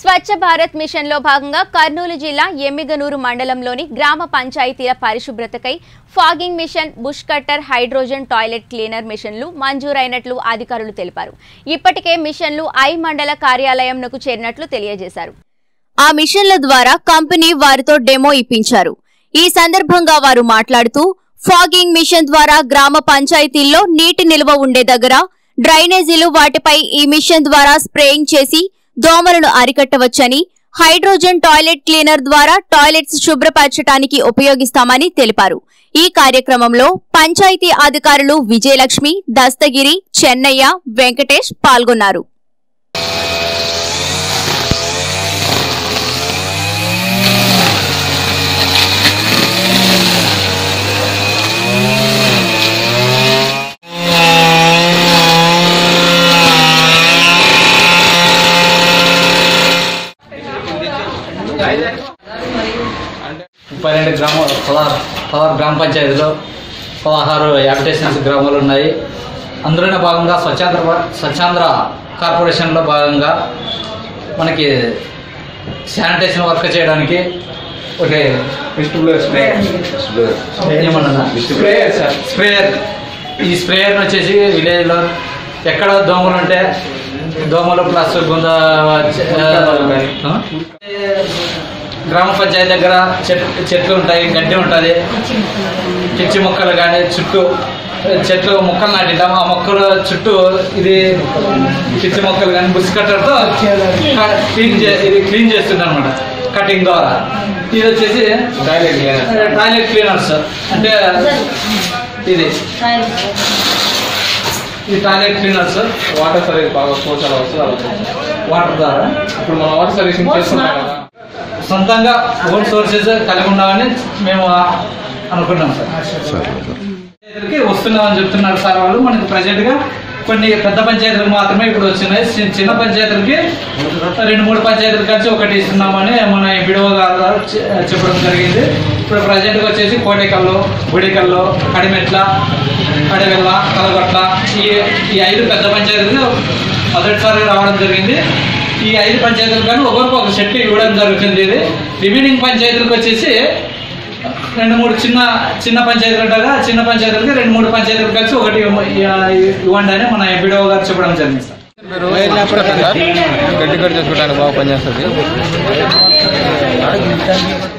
Swachh Bharat machine లో భాగంగా కర్నూలు జిల్లా ఎమ్మిగనూరు మండలంలోని గ్రామ పంచాయతీల పరిశుభ్రతకై fogging machine, bush cutter, hydrogen toilet cleaner మిషన్లు మంజూరైనట్లు అధికారులు తెలిపారు. ఇప్పటికే మిషన్లు ఐ మండల కార్యాలయంనకు చేరినట్లు తెలియజేశారు. ఆ మిషన్ల ద్వారా కంపెనీ వారితో డెమో ఇప్పించారు. ఈ సందర్భంగా వారు మాట్లాడుతూ ఫాగింగ్ మిషన్ ద్వారా గ్రామ పంచాయతీల్లో నీటి నిల్వ ఉండే దగ్గర డ్రైనేజీలు వాటిపై ఈ మిషన్ ద్వారా స్ప్రేయింగ్ చేసి దోమలను అరికట్టవచ్చని, హైడ్రోజన్ టాయిలెట్ క్లీనర్ ద్వారా టాయిలెట్స్ శుభ్రపరచడానికి ఉపయోగిస్తామని తెలిపారు. ఈ కార్యక్రమంలో పంచాయతీ అధికారులు విజయలక్ష్మి, దస్తగిరి, చెన్నయ్య, వెంకటేష్ పాల్గొన్నారు. పదహారు గ్రామ పంచాయతీలో 16 అడ్మినిస్ట్రేషన్స్ గ్రామాలు ఉన్నాయి. అందులోనే భాగంగా స్వచ్ఛాంధ్ర కార్పొరేషన్లో భాగంగా మనకి శానిటేషన్ వర్క్ చేయడానికి ఒక స్ప్రేయర్ స్ప్రేయర్ని వచ్చేసి విలేజ్లో ఎక్కడ దోమలు ఉంటే దోమలు ప్లస్ గుంద గ్రామ పంచాయతీ దగ్గర చెట్లు ఉంటాయి, గడ్డి ఉంటుంది, పిచ్చి మొక్కలు కానీ చుట్టూ చెట్లు మొక్కలు నాటిద్దాం. ఆ మొక్కల చుట్టూ ఇది పిచ్చి మొక్కలు కానీ బుష్ కట్టర్తో క్లీన్ చేస్తుంది అనమాట, కటింగ్ ద్వారా. ఇది వచ్చేసి టాయిలెట్ క్లీనర్స్, అంటే ఇది ఈ టాయిలెట్ క్లీనర్స్ వాటర్ సర్వీస్ బాగా పోషాలు అవసరాలు వాటర్ ద్వారా ఇప్పుడు మనం వాటర్ సర్వీసింగ్ చేస్తున్నాం కదా, సొంతంగా ఓన్ సోర్సెస్ కలిగి ఉన్నామని మేము అనుకున్నాం సార్. పంచాయతీలకి వస్తున్నామని చెప్తున్నారు సార్ వాళ్ళు. మనకి ప్రజెంట్గా కొన్ని పెద్ద పంచాయతీలు మాత్రమే ఇప్పుడు వచ్చినాయి. చిన్న పంచాయతీలకి 2-3 పంచాయతీలు కలిసి ఒకటి ఇస్తున్నామని మన బిడవ గారు చెప్పడం జరిగింది. ఇప్పుడు ప్రజెంట్గా వచ్చేసి కోటేకల్లు, గుడికల్లు, కడిమెట్ల, కలగొట్ల, ఈ 5 పెద్ద పంచాయతీలు మొదటిసారి రావడం జరిగింది. ఈ 5 పంచాయతీలు కానీ ఒకరికి ఒక చెట్టు ఇవ్వడం జరుగుతుంది. ఇది రిమైనింగ్ పంచాయతీలకు వచ్చేసి 2-3 చిన్న పంచాయతీలు ఉంటాగా, చిన్న పంచాయతీలకి 2-3 పంచాయతీలు కలిసి ఒకటి ఇవ్వండి అని మన ఎంపీడీఓ గారు చెప్పడం జరిగింది సార్. గడ్డి కట్ చేసుకోవడానికి బాగా పనిచేస్తుంది.